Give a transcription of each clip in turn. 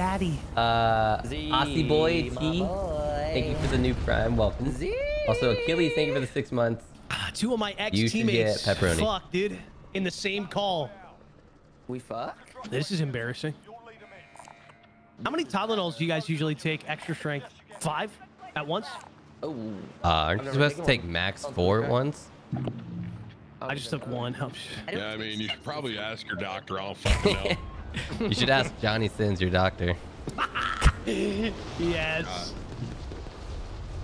daddy. Aussie boy T, thank you for the new prime. Welcome. Z. Also Achilles, thank you for the 6 months. Two of my ex-teammates fuck, dude, in the same call. We fuck? This is embarrassing. How many Tylenols do you guys usually take extra strength? 5 at once? Oh. Aren't you supposed to take max 4 at once? I just took 1. Yeah, I mean, you should probably ask your doctor. I don't fucking know. You should ask Johnny Sins, your doctor. Yes.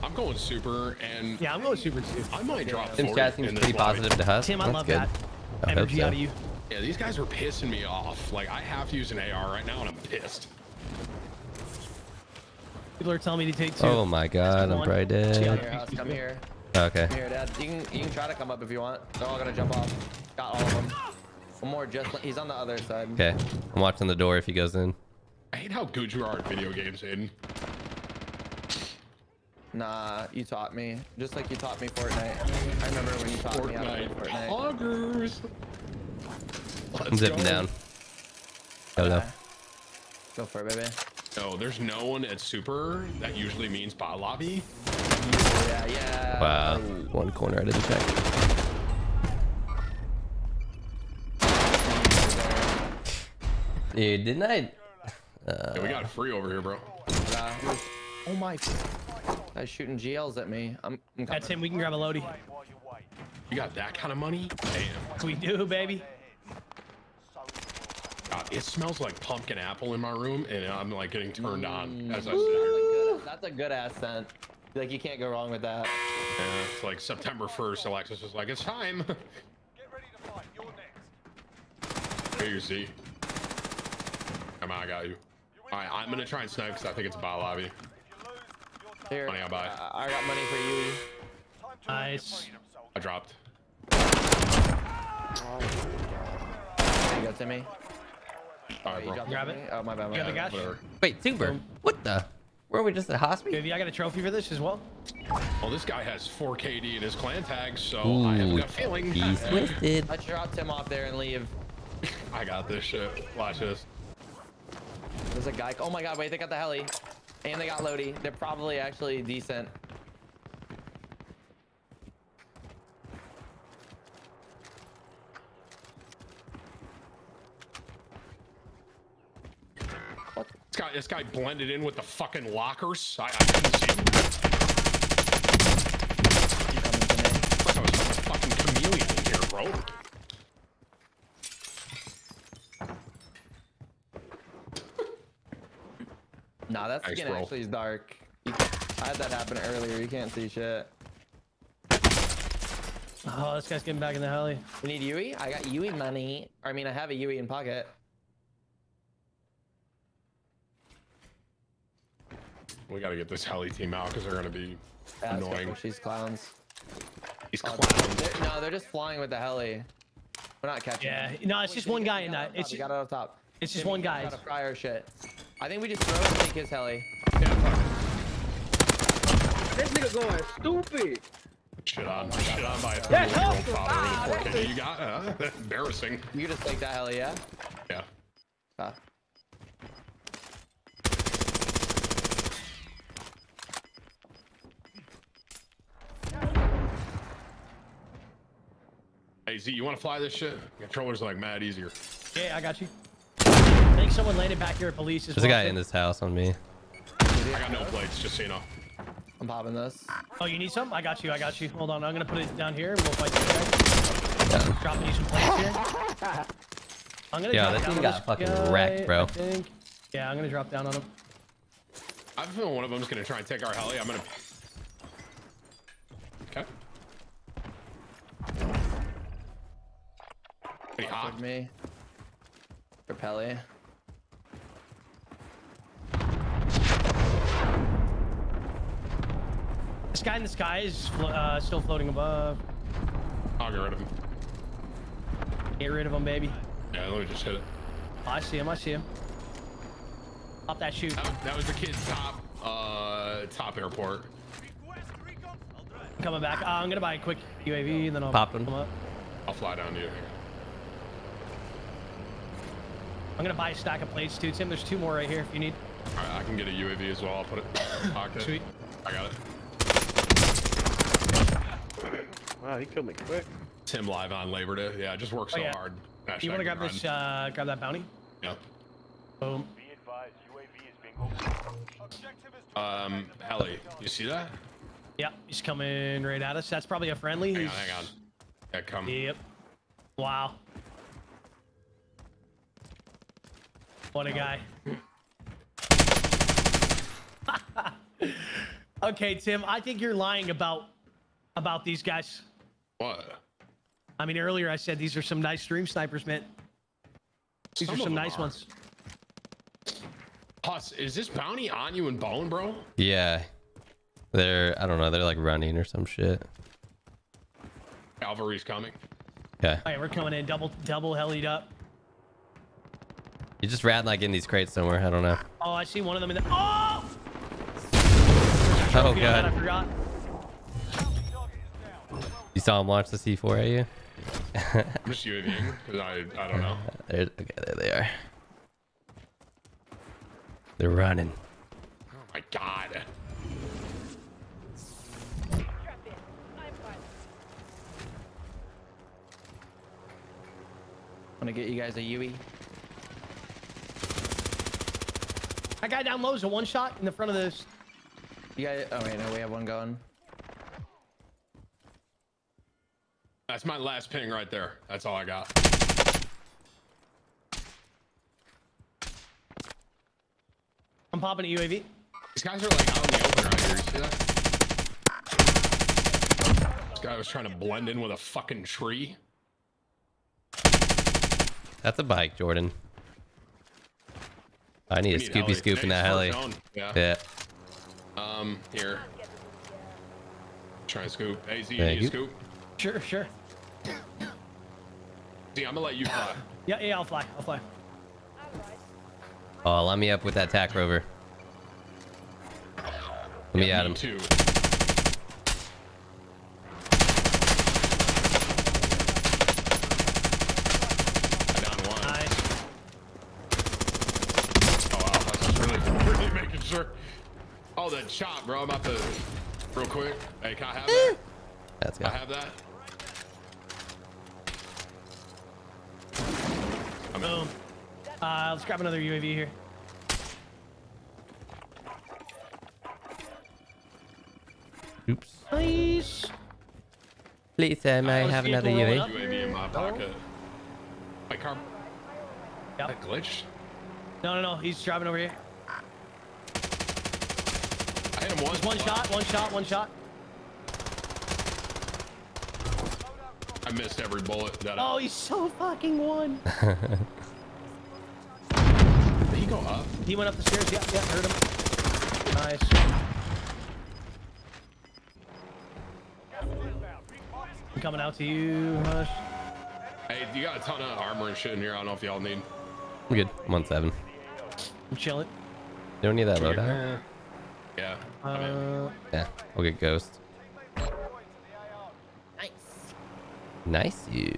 I'm going super, and yeah, I'm going super too. I might drop. Tim's chat seems pretty positive to Husk. Tim, I love that energy out of you. Yeah, these guys are pissing me off. Like, I have to use an AR right now, and I'm pissed. People are telling me to take 2. Oh my god, I'm probably dead. Come here. Okay. Come here, Dad. You can try to come up if you want. They're all gonna jump off. Got all of them. One more, just he's on the other side. Okay, I'm watching the door if he goes in. I hate how good you are at video games, Aydan. Nah, you taught me. Just like you taught me Fortnite. I remember when you taught me how to play Fortnite. Hoggers. I'm zipping down. Oh no. Go for it, baby. No, there's no one at super. That usually means bot lobby. Yeah, yeah. Wow. One corner I didn't check. Dude, didn't I? Yeah, we got free over here, bro. Oh my. Guy's shooting GLs at me. I'm That's him. We can grab a loadie. You got that kind of money? Damn. We do, baby. God, it smells like pumpkin apple in my room, and I'm like getting turned on as I sit here. That's a good ass scent. Like, you can't go wrong with that. Yeah, it's like September 1st. Alexis was like, it's time. Get ready to fight. You're next. Here you see. Come on, I got you. All right, I'm gonna try and snipe because I think it's a bot lobby. Here, money, I'll buy. I got money for you. Nice. I dropped. You got to me. All right, bro. Grab it. Oh, my bad. My bad. Wait, Super. What the? Were we just at hospital? Maybe I got a trophy for this as well. Well, this guy has 4 KD in his clan tag, so I have a feeling. He's twisted. I dropped him off there and leave. I got this shit. Watch this. There's a guy. Oh my god! Wait, they got the heli, and they got Lodi. They're probably actually decent. This guy blended in with the fucking lockers. I couldn't see him. I was like a fucking chameleon in here, bro. Nah, that skin actually is dark. I had that happen earlier. You can't see shit. Oh, this guy's getting back in the heli. We need Yui? I got Yui money. I mean, I have a Yui in pocket. We gotta get this heli team out because they're gonna be annoying. She's clowns. He's clowns. They're just flying with the heli. We're not catching. Yeah, them. No, it's just one guy in that. It's just got out of top. It's just one guy. Gotta fry our shit. I think we just throw and take his heli. Yeah, fuck. This nigga going stupid. Shit on by a 3-year-old father. You got embarrassing. You just take that heli, yeah? Yeah. Hey, Z, you want to fly this shit? Controllers are like mad easier. Yeah, I got you. I think someone landed back here at police. There's a guy in this house on me. I got no plates, just so you know. I'm popping this. Oh, you need some? I got you. Hold on, I'm going to put it down here. We'll fight this guy. Yeah. Dropping you some plates here. I'm going to drop down on this guy. Yo, this team got fucking wrecked, bro. Yeah, I'm going to drop down on him. I have a feeling one of them's going to try and take our heli. I'm going to... Pretty hot. Me. For Pele. This guy in the sky is still floating above. I'll get rid of him. Get rid of him, baby. Yeah, let me just hit it. Oh, I see him. Pop that shoot. That was the kid's top airport. Coming back. I'm gonna buy a quick UAV and then I'll pop him up. I'll fly down to you. I'm gonna buy a stack of plates too, Tim. There's two more right here if you need. All right, I can get a UAV as well. I'll put it in the pocket. Sweet. I got it. Wow, he killed me quick. Tim live on Labor Day. Yeah, I just worked so hard. Gosh, you want to grab this? Grab that bounty. Yeah. Boom. Be advised, UAV is being opened. Ellie, you see that? Yeah, he's coming right at us. That's probably a friendly. Hang on, hang on. Yeah, come. Yep. Wow. What a guy. Okay, Tim, I think you're lying about these guys. What? I mean, earlier I said these are some nice stream snipers, man. These are some nice ones. Huss, is this bounty on you and bone, bro? Yeah. They're, I don't know, they're like running or some shit. Cavalry's coming. Okay. All right, we're coming in double hellied up. You just ran like in these crates somewhere. I don't know. Oh, I see one of them in the. Oh! Oh god! I forgot. You saw him launch the C4 at you? I'm just UAVing because I don't know. Okay, there they are. They're running. Oh my god! I'm gonna get you guys a UE. That guy down low is a one shot in the front of this. You guys, oh wait, no, we have one going. That's my last ping right there. That's all I got. I'm popping a UAV. These guys are like out in the open right here. You see that? This guy was trying to blend in with a fucking tree. That's a bike, Jordan. I need a Scoopy Scoop in that heli. Yeah. Here. Try and scoop. AZ, you need a scoop? Sure, sure. See, I'm gonna let you fly. Yeah, I'll fly. I'll fly. Oh, line me up with that tack rover. Let me at him. Too. Oh, that shot, bro. I'm about to real quick. Hey, can I have that? That's good. I have that. I'm boom. Let's grab another UAV here. Oops. Please. Please, I have another UAV. UAV in my pocket. My car. Yep. That glitched? No. He's driving over here. One shot. I missed every bullet. Oh, he's so fucking one. Did he go up? He went up the stairs. Yeah, heard him. Nice. I'm coming out to you, Hush. Hey, you got a ton of armor and shit in here. I don't know if y'all need. I'm good. I'm on 7. I'm chilling. You don't need that loadout. Yeah. Yeah. We'll get Ghost. Nice. Nice you.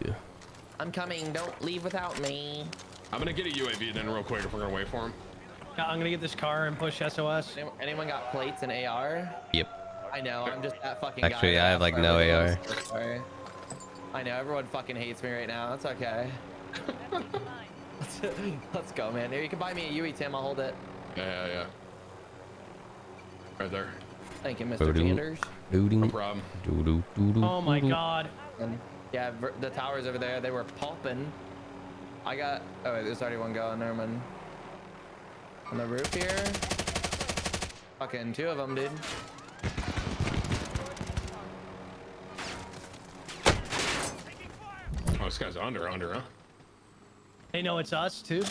I'm coming. Don't leave without me. I'm gonna get a UAV then real quick if we're gonna wait for him. Yeah, I'm gonna get this car and push SOS. Anyone got plates and AR? Yep. I know. I'm just that fucking guy. Actually, I have like no AR. I know. Everyone fucking hates me right now. That's okay. Let's go, man. Here, you can buy me a UE, Tim. I'll hold it. Yeah. Right there. Thank you, Mr. Sanders. No problem. Oh my god. Yeah, the towers over there, they were popping. I got. Oh, wait, there's already one going there, man. On the roof here. Fucking two of them, dude. Oh, this guy's under, huh? They know it's us, too. I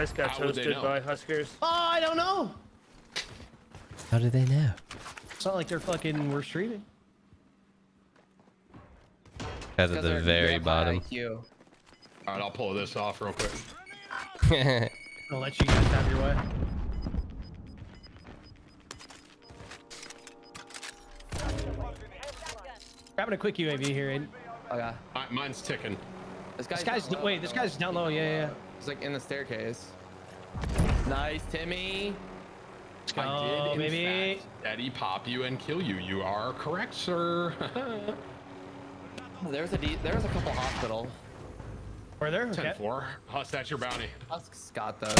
just got toasted by Huskerrs. Oh, I don't know. How do they know? It's not like they're fucking we're streaming. Guys at the very bottom. All right, I'll pull this off real quick. I'll let you guys have your way. Grabbing a quick UAV here, Aiden. Oh yeah. Mine's ticking. This guy's down low. Yeah. He's like in the staircase. Nice, Timmy. I did, baby. Daddy pop you and kill you. You are correct, sir. There's a couple hospital. Were there? 10-4. Husk, that's your bounty. Husk's got those.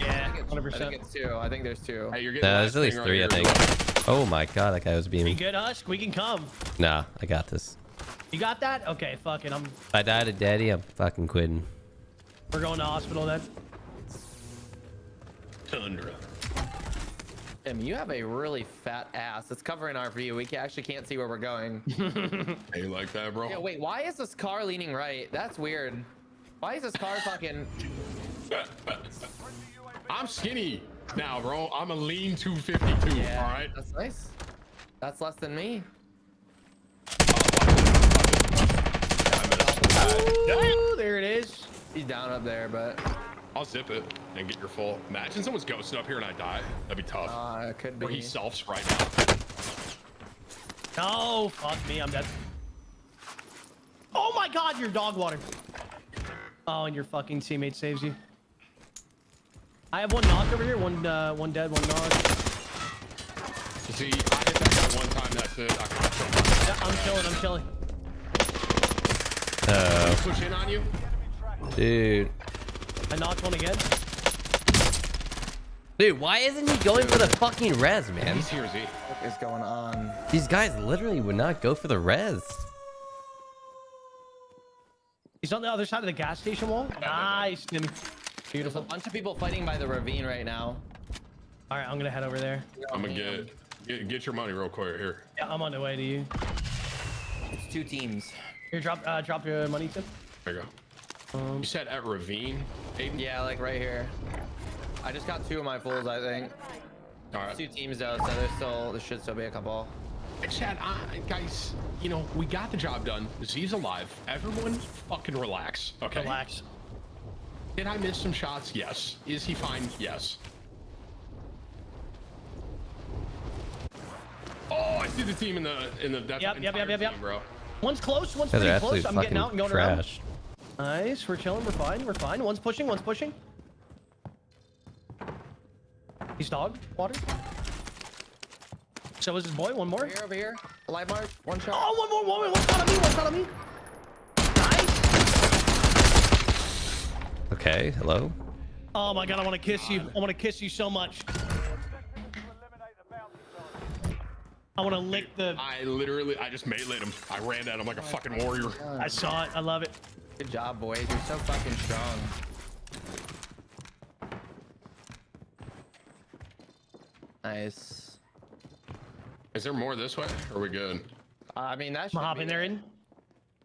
Yeah, 100%. I think it's two. I think there's two. Hey, you're getting there's at least three, I think. Left. Oh my god, that guy was beaming. You good, Husk? We can come. Nah, I got this. You got that? Okay, fucking. If I die to daddy, I'm fucking quitting. We're going to hospital then. Tundra. Tim, you have a really fat ass. It's covering our view. We actually can't see where we're going. Hey, you like that, bro? Yeah, wait, why is this car leaning right? That's weird. Why is this car fucking... I'm skinny now, bro. I'm a lean 252, yeah, all right? That's nice. That's less than me. Ooh, there it is. He's down up there, but... I'll zip it and get your full. Imagine someone's ghosting up here and I die. That'd be tough. It could be. Or he selfs right now. No, fuck me, I'm dead. Oh my god, you're dog water. Oh, and your fucking teammate saves you. I have one knocked over here, one dead, one knocked. You see, I hit that guy one time, that's it. I'm chilling. Push in on you, dude. I knocked one again. Dude, why isn't he going for the fucking res, man? He's here, Z. What is going on? These guys literally would not go for the res. He's on the other side of the gas station wall. Nice. Beautiful. There's a bunch of people fighting by the ravine right now. All right, I'm going to head over there. I'm going to get your money real quick here. Yeah, I'm on the way to you. It's two teams. Here, drop your money, Tim. There you go. You said at ravine? Aiden? Yeah, like right here. I just got two of my fools, I think. All right. Two teams though, so there should still be a couple. Chad, guys, you know, we got the job done. Z's alive. Everyone fucking relax, okay? Relax. Did I miss some shots? Yes. Is he fine? Yes. Oh, I see the team in the yep. Bro. One's close, one's pretty close. I'm getting out and going trash. Around. Nice, we're chilling, we're fine. One's pushing. He's dogged, water. So is this boy, one more. Over here. Live mark, one shot. Oh, one shot on me. Nice. Okay, hello. Oh my god, I want to kiss you. I want to kiss you so much. I want to lick the... I just melee him. I ran at him like a fucking warrior. I saw it, I love it. Good job, boys. You're so fucking strong. Nice. Is there more this way? Or are we good? I mean, that should be...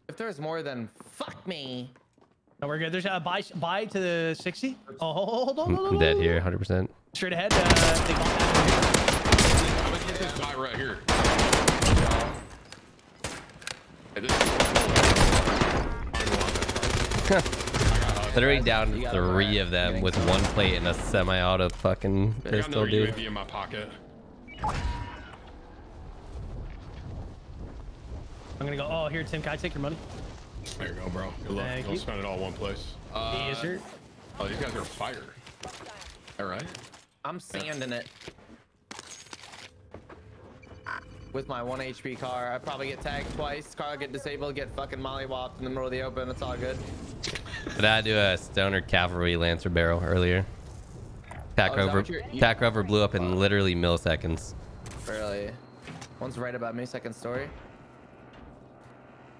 If there's more, then fuck me. No, we're good. There's a buy to the 60. Oh, hold on. I'm dead here, 100%. Straight ahead. They got that. I'm gonna get this guy right here. Hey, literally down three of them with one plate and a semi-auto fucking pistol, dude. UAV in my pocket. I'm gonna go. Oh, here, Tim, can I take your money? There you go, bro. Good luck. Don't spend it all in one place. Oh, these guys are fire. All right. I'm sanding it with my 1 HP car. I probably get tagged twice. Car get disabled. Get fucking mollywopped in the middle of the open. It's all good. Did I do a stoner cavalry lancer barrel earlier? Pack rover blew up in literally milliseconds. Really? One's right about me. Second story.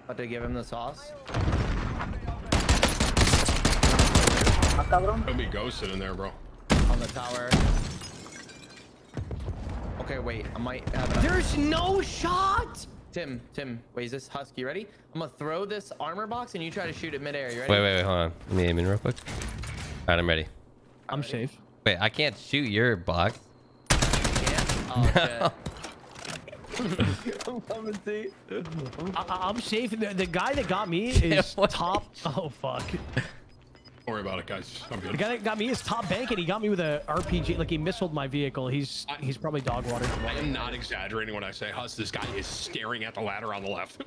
About to give him the sauce. Don't be ghosted in there, bro. On the tower. Okay, wait. I might have it. There's no shot. Tim, wait, is this Husky ready? I'm gonna throw this armor box and you try to shoot it midair. You ready? Wait, hold on. Let me aim in real quick. All right, I'm ready. I'm safe. Wait, I can't shoot your box. You can't? Oh, shit. I'm coming to you. I'm safe. The guy that got me is top. Oh, fuck. Don't worry about it, guys. I'm good. The guy that got me is top bank, and he got me with a RPG. Like, he missiled my vehicle. He's probably dog watered. I am not exaggerating when I say, Hus, this guy is staring at the ladder on the left.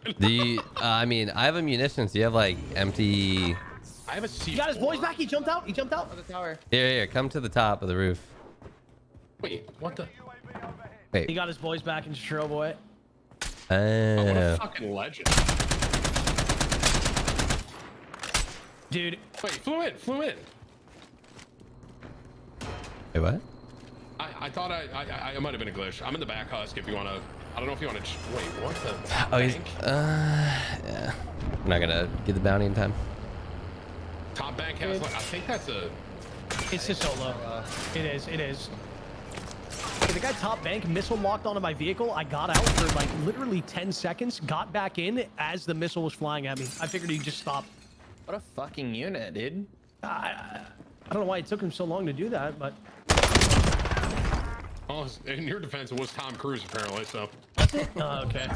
I mean, I have a munitions. Do you have like empty? I have a C4. He got his boys back. He jumped out. He jumped out of the tower. Here, come to the top of the roof. Wait, what the? Wait. He got his boys back in Stro, boy. Oh, what a fucking legend. Dude, wait, flew in. Wait, what? I thought I might have been a glitch. I'm in the back, Husk, if you want to. I don't know if you want to. Wait, what the? Oh, he's. Yeah. I'm not gonna get the bounty in time. Top bank has. Like, I think that's a. It's just so low. It is. The guy top bank missile locked onto my vehicle. I got out for like literally 10 seconds. Got back in as the missile was flying at me. I figured he'd just stop. What a fucking unit, dude. I don't know why it took him so long to do that, but... Oh, in your defense, it was Tom Cruise, apparently, so... Oh, okay.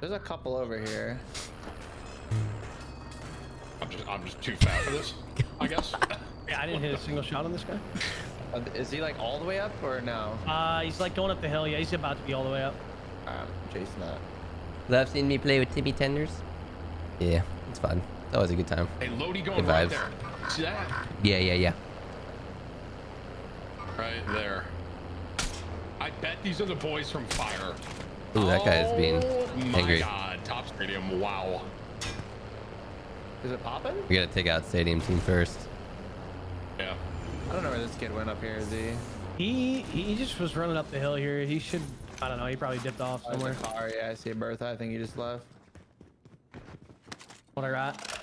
There's a couple over here. I'm just too fat for this, I guess. Yeah, I didn't hit a single shot on this guy. Is he, like, all the way up, or no? He's, like, going up the hill. Yeah, he's about to be all the way up. Jason, Love seen me play with Timmy Tenders. Yeah, it's fun. It's always a good time. Hey, Lodi going good right vibes. There. See that? Yeah. Right there. I bet these are the boys from Fire. Ooh, that guy is being angry. Oh my god, top stadium, wow. Is it popping? We gotta take out stadium team first. Yeah. I don't know where this kid went up here, is he? He just was running up the hill here. He should... I don't know, he probably dipped off somewhere. Car, yeah, I see Bertha. I think he just left. What I got?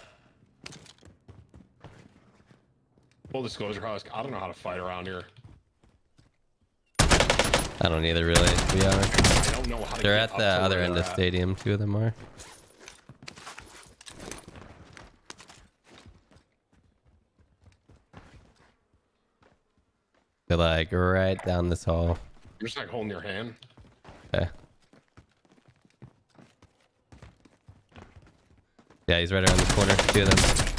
Full disclosure, Husk, I don't know how to fight around here. I don't either, really, to be honest. I don't know how to They're at the other end of the stadium, two of them are. They're like right down this hall. You're just like holding your hand. Okay. Yeah, he's right around the corner. Two of them. There's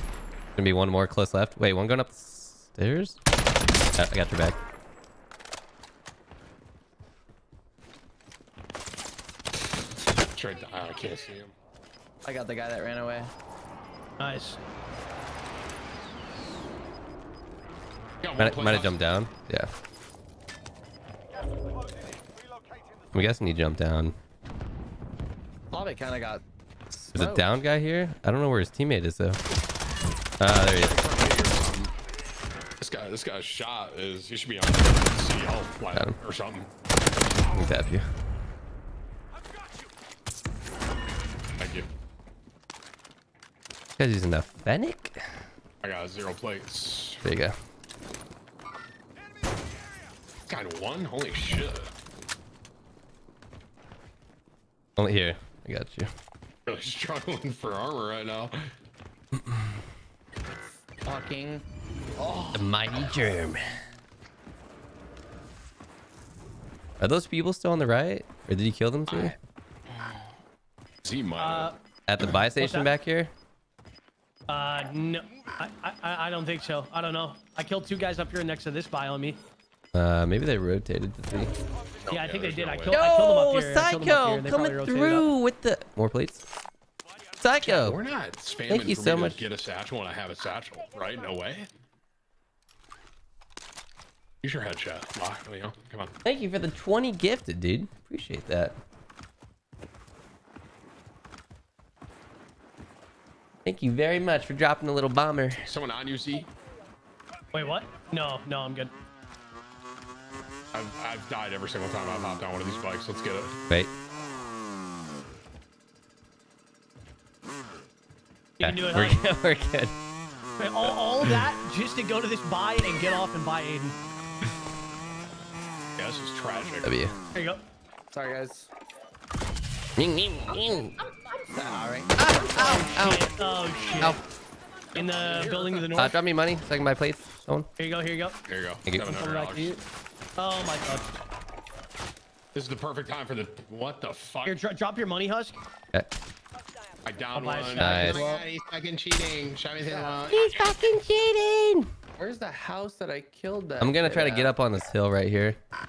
gonna be one more close left. Wait, one going up the stairs? Oh, I got your back. I can't see him. I got the guy that ran away. Nice. Might have jumped down. Yeah. I'm guessing he jumped down. Bobby kind of got. There's a down guy here. I don't know where his teammate is though. There he is. This guy's shot is. He should be on CL flat or something. Let me tap you. Thank you. This guy's using the Fennec. I got 0 plates. There you go. Got one? Holy shit. Only here. I got you. Really struggling for armor right now. Fucking. Oh. The mighty germ. Are those people still on the right? Or did you kill them too? At the buy station back here? No. I don't think so. I don't know. I killed 2 guys up here next to this buy on me. Maybe they rotated the thing. Yeah, I think they did. I killed them up here. Psycho coming through with the more plates. Psycho. We're not spamming. Thank you so much. Get a satchel when I have a satchel, right? No way. Use your headshot. Come on. Thank you for the 20 gifted, dude. Appreciate that. Thank you very much for dropping a little bomber. Someone on you, Z? Wait, what? No, I'm good. I've died every single time I've hopped on one of these bikes. Let's get it. Wait. You can do it. We're good. Wait, all that just to go to this buy and get off and buy Aydan. Yeah, this is tragic. W. There you go. Sorry, guys. Sorry. Oh, shit. In the building to the north. Drop me money so I can buy plates. Someone. Here you go. There you go. Thank you. $700. Oh my god. This is the perfect time for the... What the fuck? Here, drop your money, Husk. Okay. I downed one. Nice. Oh my God, he's fucking cheating. He's fucking cheating. Where's the house that I killed that? I'm gonna try to get up on this hill right here. I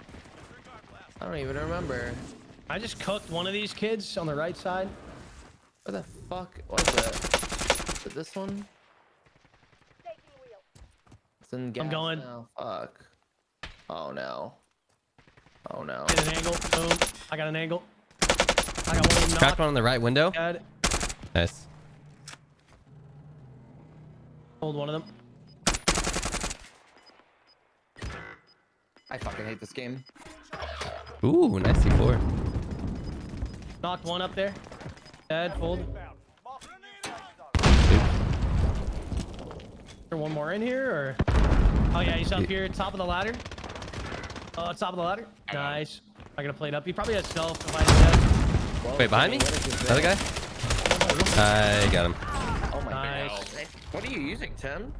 don't even remember. I just cooked one of these kids on the right side. What the fuck was that? Was it this one? It's in gas. I'm going. Now. Fuck. Oh no. Oh no. Get an angle. Boom. I got an angle. I got one. Cracked one on the right window. Dead. Nice. Hold one of them. I fucking hate this game. Ooh, nice C4. Knocked one up there. Dead, hold. One more in here, or? Oh yeah, he's up here, top of the ladder. Oh, top of the ladder. Nice. I gotta play it up. He probably has stealth. Wait, behind me? Another guy? I got him. Oh my god. What are you using, Tim?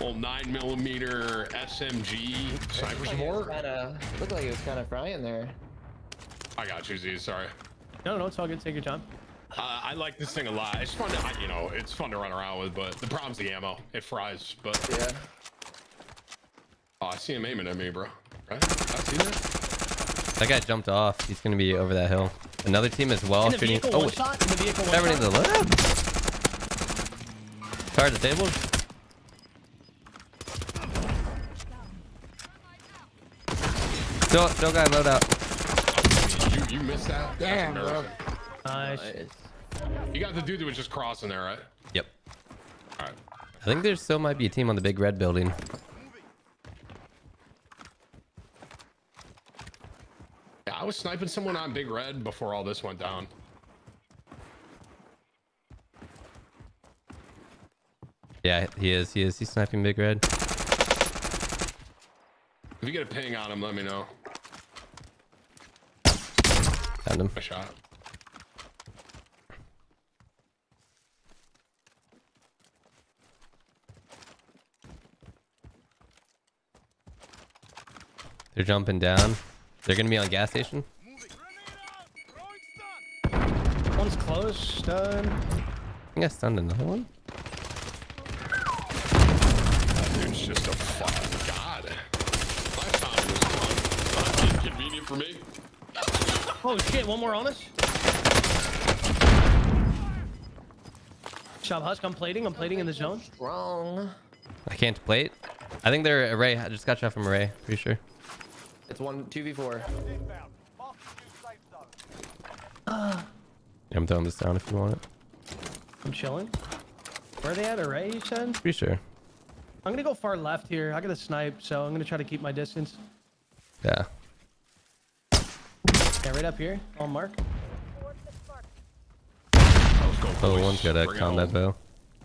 Old 9mm SMG sniper support. Looked like it was kind of frying there. I got you, Z. Sorry. No, no, it's all good. Take your time. I like this thing a lot. It's fun to, you know, it's fun to run around with, but the problem's the ammo. It fries, but yeah. Oh, I see him aiming at me, bro. Right? I see that. That guy jumped off. He's gonna be over that hill. Another team as well. Shooting. Oh, everything's a load. Charge the tables. Still got load out. You missed that? Damn, bro. Nice. You got the dude that was just crossing there, right? Yep. All right. I think there still might be a team on the big red building. Yeah, I was sniping someone on big red before all this went down. Yeah, he is. He is. He's sniping big red. If you get a ping on him, let me know. Found him. I shot. They're jumping down. They're gonna be on gas station. One's close. Stunned. I think I stunned another one. That dude's just a fucking god. Last time it was fun. Not inconvenient for me. Oh shit! One more on us. Shop Husk. I'm plating in the zone. Wrong. I can't plate. I think they're array. I just got shot from array. Pretty sure. It's 1v4. I'm throwing this down if you want it. I'm chilling. Where are they at? Array, you said? Pretty sure. I'm gonna go far left here. I got a snipe, so I'm gonna try to keep my distance. Yeah. Yeah, right up here. On mark. Oh, one's got a combat bow.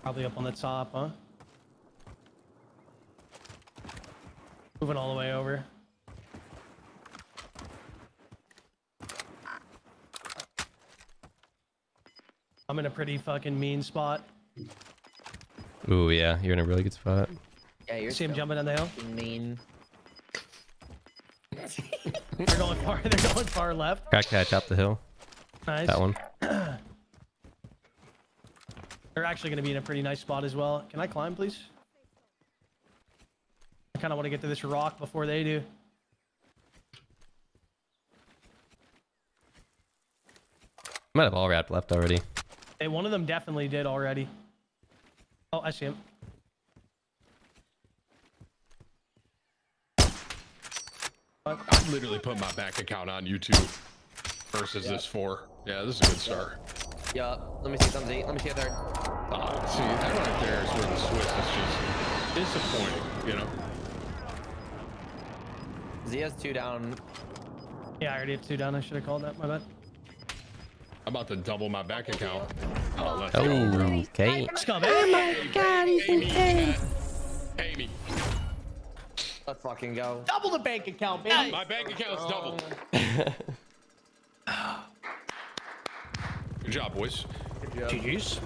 Probably up on the top, huh? Moving all the way over. I'm in a pretty fucking mean spot. Ooh, yeah, you're in a really good spot. Yeah, you see him jumping down the hill? Mean. They're going far. They're going far left. Crack catch up the hill. Nice. That one. They're actually going to be in a pretty nice spot as well. Can I climb, please? I kind of want to get to this rock before they do. Might have all wrapped left already. Hey, one of them definitely did already. Oh, I see him. I literally put my bank account on YouTube versus this four. Yeah, this is a good start. Yeah, let me see something. Let me see a third. Oh, see, that right there is where the Swiss is just disappointing, you know. Z has two down. Yeah, I already have two down. I should have called that. My bad. I'm about to double my bank account. Oh, let's go. Okay. Oh my god, he's insane. Amy. Let's fucking go. Double the bank account, baby. Nice. My bank account's doubled. Good job, boys. GG's.